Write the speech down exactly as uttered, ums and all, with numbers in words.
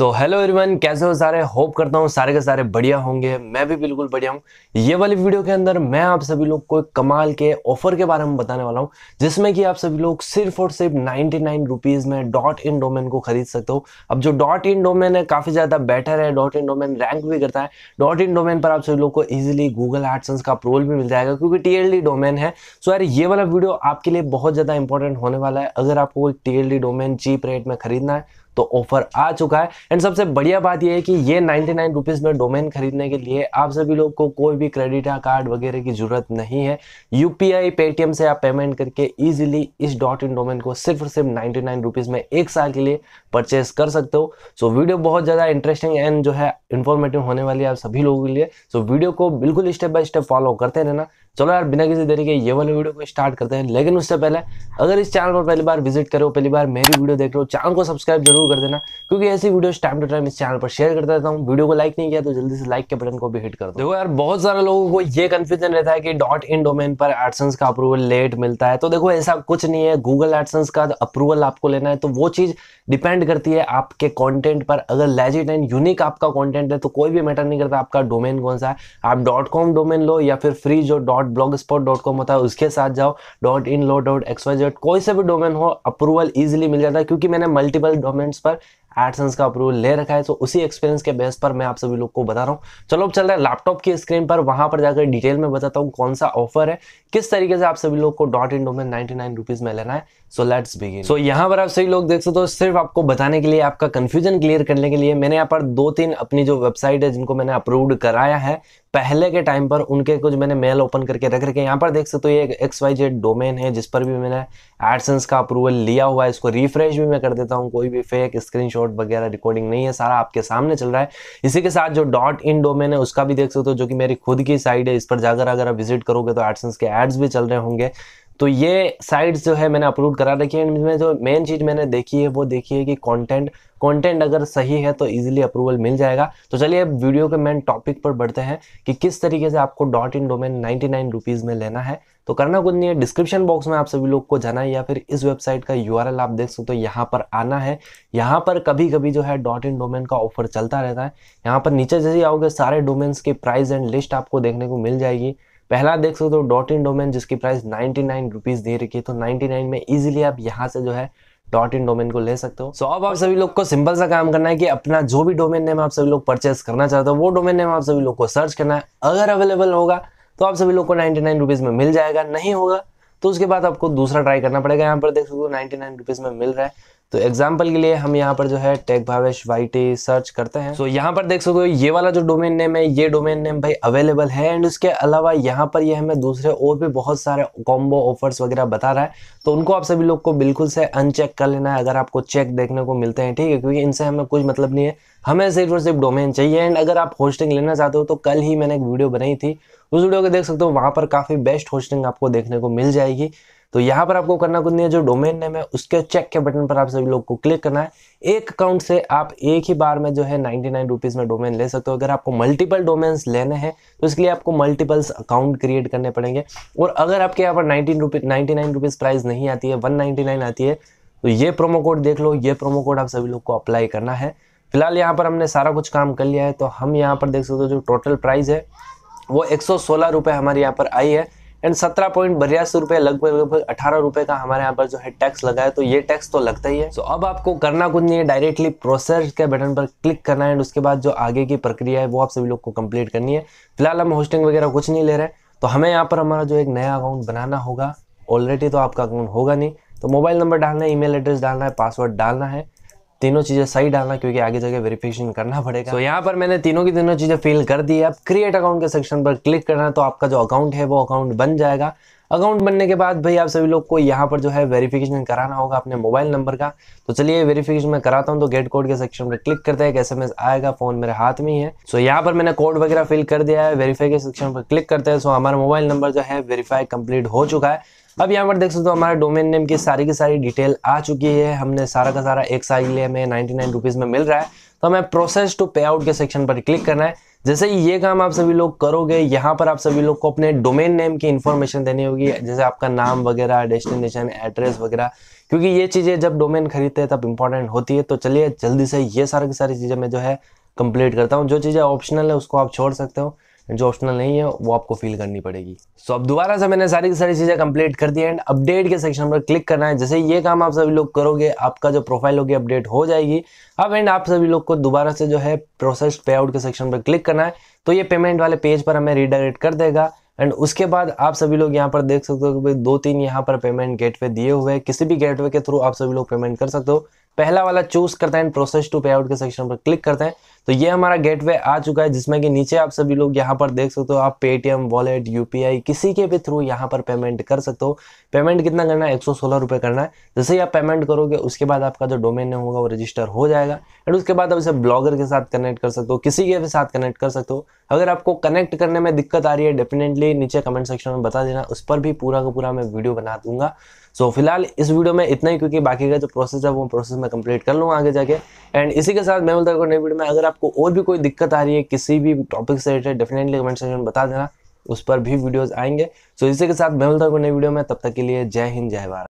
So hello everyone, कैसे हो सारे। होप करता हूँ सारे के सारे बढ़िया होंगे। मैं भी बिल्कुल बढ़िया हूँ। ये वाली वीडियो के अंदर मैं आप सभी लोग को एक कमाल के ऑफर के बारे में बताने वाला हूँ, जिसमें कि आप सभी लोग सिर्फ और सिर्फ नाइन्टी नाइन रुपीज में डॉट इन डोमेन को खरीद सकते हो। अब जो डॉट इन डोमेन है काफी ज्यादा बेटर है, डॉट इन डोमेन रैंक भी करता है। डॉट इन डोमेन पर आप सभी लोग को ईजिली गूगल एडसेंस का अप्रूवल भी मिल जाएगा, क्योंकि टीएलडी डोमेन है। सो यार ये वाला वीडियो आपके लिए बहुत ज्यादा इंपॉर्टेंट होने वाला है। अगर आपको कोई टीएलडी डोमेन चीप रेट में खरीदना है तो ऑफर आ चुका है। एंड सबसे बढ़िया बात यह है कि ये नाइन्टी नाइन रुपीज में डोमेन खरीदने के लिए आप सभी लोग को कोई भी क्रेडिट कार्ड वगैरह की जरूरत नहीं है। यूपीआई पेटीएम से आप पेमेंट करके इजीली इस डॉट इन डोमेन को सिर्फ और सिर्फ नाइन्टी नाइन रुपीज में एक साल के लिए परचेस कर सकते हो। सो वीडियो बहुत ज्यादा इंटरेस्टिंग एंड जो है इंफॉर्मेटिव होने वाली है आप सभी लोगों के लिए। सो वीडियो को बिल्कुल स्टेप बाय स्टेप फॉलो करते रहना। चलो यार बिना किसी देरी के ये वाले वीडियो को स्टार्ट करते हैं। लेकिन उससे पहले अगर इस चैनल पर पहली बार विजिट करो, पहली बार मेरी वीडियो देख रहे हो, चैनल को सब्सक्राइब जरूर कर देना, क्योंकि ऐसी वीडियो टाइम टू टाइम इस चैनल पर शेयर करता रहता हूँ। वीडियो को लाइक नहीं किया तो जल्दी से लाइक के बटन को भी हिट कर दो। देखो यार बहुत सारे लोगों को ये कंफ्यूजन रहता है कि डॉट इन डोमेन पर एडसेंस का अप्रूवल लेट मिलता है। तो देखो ऐसा कुछ नहीं है। गूगल एडसेंस का अप्रूवल आपको लेना है तो वो चीज डिपेंड करती है आपके कॉन्टेंट पर। अगर लेजिट एंड यूनिक आपका कॉन्टेंट है तो कोई भी मैटर नहीं करता आपका डोमेन कौन सा है। आप डॉट कॉम डोमेन लो या फिर फ्री जो डॉट ब्लॉगस्पॉट डॉट कॉम होता है उसके साथ जाओ, डॉट इन लो, डॉट एक्सवाईजेड, कोई से भी डोमेन हो अप्रूवल इजीली मिल जाता है। क्योंकि मैंने मल्टीपल डोमेन्स पर एडसेंस का अप्रूवल ले रखा है, तो उसी एक्सपीरियंस के बेस पर मैं आप सभी लोग को बता रहा हूँ। चलो अब चल रहा है लैपटॉप की स्क्रीन पर, वहां पर जाकर डिटेल में बताता हूँ कौन सा ऑफर है, किस तरीके से आप सभी लोग को dot in domain ninety nine rupees में लेना है। So let's begin. सो यहाँ पर आप सभी लोग देख सकते हो, सिर्फ आपको बताने के लिए, आपका कंफ्यूजन क्लियर करने के लिए मैंने यहाँ पर दो तीन अपनी जो वेबसाइट है जिनको मैंने अप्रूव्ड कराया है पहले के टाइम पर, उनके कुछ मैंने मेल ओपन करके रख रखे। यहाँ पर देख सकते हो ये एक्स वाई जेड डोमेन है जिस पर भी मैंने एडसेंस का अप्रूवल लिया हुआ है। इसको रिफ्रेश भी मैं कर देता हूँ, कोई भी फेक स्क्रीनशॉट वगैरह रिकॉर्डिंग नहीं है, सारा आपके सामने चल रहा है। इसी के साथ जो डॉट इन डोमेन है उसका भी देख सकते हो, जो कि मेरी खुद की साइट है। इस पर जाकर अगर आप विजिट करोगे तो एडसेंस के एड्स भी चल रहे होंगे। तो ये साइट्स जो है मैंने अपलोड करा रखी है। इनमें जो मेन चीज मैंने देखी है वो देखी है कि कंटेंट कंटेंट अगर सही है तो इजीली अप्रूवल मिल जाएगा। तो चलिए अब वीडियो के मेन टॉपिक पर बढ़ते हैं कि किस तरीके से आपको dot in domain ninety nine rupees में लेना है। तो करना कुछ नहीं है, डिस्क्रिप्शन बॉक्स में आप सभी लोग को जाना है या फिर इस वेबसाइट का यूआरएल आप देख सकते हो यहाँ पर आना है। यहाँ पर कभी कभी जो है डॉट इन डोमेन का ऑफर चलता रहता है। यहाँ पर नीचे जैसे आओगे सारे डोमेन्स के प्राइस एंड लिस्ट आपको देखने को मिल जाएगी। पहला देख सकते हो डॉट इन डोमेन जिसकी प्राइस नाइन्टी नाइन रुपीज दे रखी है, तो नाइन्टी नाइन में इजिली आप यहाँ से जो है डॉट इन डोमेन को ले सकते हो। सो so, अब आप सभी लोग को सिंपल सा काम करना है कि अपना जो भी डोमेन नेम आप सभी लोग परचेस करना चाहते हो वो डोमेन नेम आप सभी लोग को सर्च करना है। अगर अवेलेबल होगा तो आप सभी लोग को नाइन्टी नाइन रुपीज में मिल जाएगा, नहीं होगा तो उसके बाद आपको दूसरा ट्राई करना पड़ेगा। यहाँ पर देख सकते हो नाइन्टी नाइन रुपीज में मिल रहा है। तो एग्जाम्पल के लिए हम यहाँ पर जो है टेक भावेश वाईटी सर्च करते हैं। सो so, यहाँ पर देख सकते हो ये वाला जो डोमेन नेम है ये डोमेन नेम भाई अवेलेबल है। एंड उसके अलावा यहाँ पर ये हमें दूसरे और भी बहुत सारे कॉम्बो ऑफर्स वगैरह बता रहा है, तो उनको आप सभी लोग को बिल्कुल से अनचेक कर लेना है अगर आपको चेक देखने को मिलते हैं, ठीक है, क्योंकि इनसे हमें कुछ मतलब नहीं है। हमें सिर्फ और सिर्फ डोमेन चाहिए। एंड अगर आप होस्टिंग लेना चाहते हो तो कल ही मैंने एक वीडियो बनाई थी, उस वीडियो को देख सकते हो, वहाँ पर काफ़ी बेस्ट होस्टिंग आपको देखने को मिल जाएगी। तो यहाँ पर आपको करना कुछ नहीं है, जो डोमेन नेम है उसके चेक के बटन पर आप सभी लोग को क्लिक करना है। एक अकाउंट से आप एक ही बार में जो है नाइन्टी नाइन रुपीज में डोमेन ले सकते हो। अगर आपको मल्टीपल डोमेन्स लेने हैं तो इसके लिए आपको मल्टीपल्स अकाउंट क्रिएट करने पड़ेंगे। और अगर आपके यहाँ पर nineteen rupees ninety nine rupees price नहीं आती है, वन नाइन्टी नाइन आती है, तो ये प्रोमो कोड देख लो, ये प्रोमो कोड आप सभी लोग को अप्लाई करना है। फिलहाल यहाँ पर हमने सारा कुछ काम कर लिया है। तो हम यहाँ पर देख सकते हो जो टोटल प्राइस है वो एक सौ सोलह रुपये हमारे यहाँ पर आई है। एंड सत्रह पॉइंट बयासी रुपये लगभग लगभग अठारह रुपये का हमारे यहाँ पर जो है टैक्स लगा है, तो ये टैक्स तो लगता ही है। सो so, अब आपको करना कुछ नहीं है, डायरेक्टली प्रोसेस के बटन पर क्लिक करना है। एंड उसके बाद जो आगे की प्रक्रिया है वो आप सभी लोग को कंप्लीट करनी है। फिलहाल हम होस्टिंग वगैरह कुछ नहीं ले रहे हैं, तो हमें यहाँ पर हमारा जो एक नया अकाउंट बनाना होगा। ऑलरेडी तो आपका अकाउंट होगा नहीं, तो मोबाइल नंबर डालना है, ईमेल एड्रेस डालना है, पासवर्ड डालना है, तीनों चीज़ें सही डालना क्योंकि आगे जाके वेरिफिकेशन करना पड़ेगा। तो so, यहाँ पर मैंने तीनों की तीनों चीज़ें फिल कर दी है। अब क्रिएट अकाउंट के सेक्शन पर क्लिक करना है, तो आपका जो अकाउंट है वो अकाउंट बन जाएगा। अकाउंट बनने के बाद भाई आप सभी लोग को यहाँ पर जो है वेरिफिकेशन कराना होगा अपने मोबाइल नंबर का। तो चलिए वेरिफिकेशन मैं कराता हूँ। तो गेट कोड के सेक्शन पर क्लिक करते हैं, एक एस एम एस आएगा, फोन मेरे हाथ में ही है। सो यहाँ पर मैंने कोड वगैरह फिल कर दिया है, वेरीफाई के सेक्शन पर क्लिक करते हैं। सो हमारा मोबाइल नंबर जो है वेरीफाई कंप्लीट हो चुका है। अब यहाँ पर देख सकते हो हमारे डोमेन नेम की सारी की सारी डिटेल आ चुकी है। हमने सारा का सारा एक साल के लिए हमें नाइन्टी नाइन रुपीज में मिल रहा है। तो हमें प्रोसेस टू पे आउट के सेक्शन पर क्लिक करना है। जैसे ही ये काम आप सभी लोग करोगे, यहाँ पर आप सभी लोग को अपने डोमेन नेम की इन्फॉर्मेशन देनी होगी, जैसे आपका नाम वगैरह, डेस्टिनेशन, एड्रेस वगैरह, क्योंकि ये चीज़ें जब डोमेन खरीदते हैं तब इंपॉर्टेंट होती है। तो चलिए जल्दी से ये सारी की सारी चीज़ें मैं जो है कंप्लीट करता हूँ। जो चीज़ें ऑप्शनल है उसको आप छोड़ सकते हो, जो ऑप्शनल नहीं है वो आपको फील करनी पड़ेगी। सो so, अब दोबारा से मैंने सारी की सारी चीज़ें कंप्लीट कर दी एंड अपडेट के सेक्शन पर क्लिक करना है। जैसे ये काम आप सभी लोग करोगे, आपका जो प्रोफाइल होगी अपडेट हो जाएगी। अब एंड आप सभी लोग को दोबारा से जो है प्रोसेस पे आउट के सेक्शन पर क्लिक करना है, तो ये पेमेंट वाले पेज पर हमें रिडायरेक्ट कर देगा। एंड उसके बाद आप सभी लोग यहाँ पर देख सकते हो कि भाई दो तीन यहाँ पर पेमेंट गेटवे दिए हुए हैं, किसी भी गेटवे के थ्रू आप सभी लोग पेमेंट कर सकते हो। पहला वाला चूज करते हैं, प्रोसेस टू पे आउट के सेक्शन पर क्लिक करते हैं, तो ये हमारा गेटवे आ चुका है, जिसमें कि नीचे आप सभी लोग यहाँ पर देख सकते हो आप पेटीएम, वॉलेट, यूपीआई किसी के भी थ्रू यहाँ पर पेमेंट कर सकते हो। पेमेंट कितना करना है, एक सौ सोलह रुपये करना है। जैसे ही आप पेमेंट करोगे उसके बाद आपका जो डोमेन नेम होगा वो रजिस्टर हो जाएगा। एंड उसके बाद आप इसे ब्लॉगर के साथ कनेक्ट कर सकते हो, किसी के भी साथ कनेक्ट कर सकते हो। अगर आपको कनेक्ट करने में दिक्कत आ रही है डेफिनेटली नीचे कमेंट सेक्शन में बता देना, उस पर भी पूरा का पूरा मैं वीडियो बना दूंगा। सो so, फिलहाल इस वीडियो में इतना ही, क्योंकि बाकी का जो प्रोसेस है वो प्रोसेस मैं कंप्लीट कर लूँगा आगे जाके। एंड इसी के साथ मैं बोलता हूँ नई वीडियो में। अगर आपको और भी कोई दिक्कत आ रही है किसी भी टॉपिक से रिलेटेड डेफिनेटली कमेंट सेक्शन में बता देना, उस पर भी वीडियोस आएंगे। सो so, इसी के साथ मैं बोलता हूँ नई वीडियो में, तब तक के लिए जय हिंद जय भारत।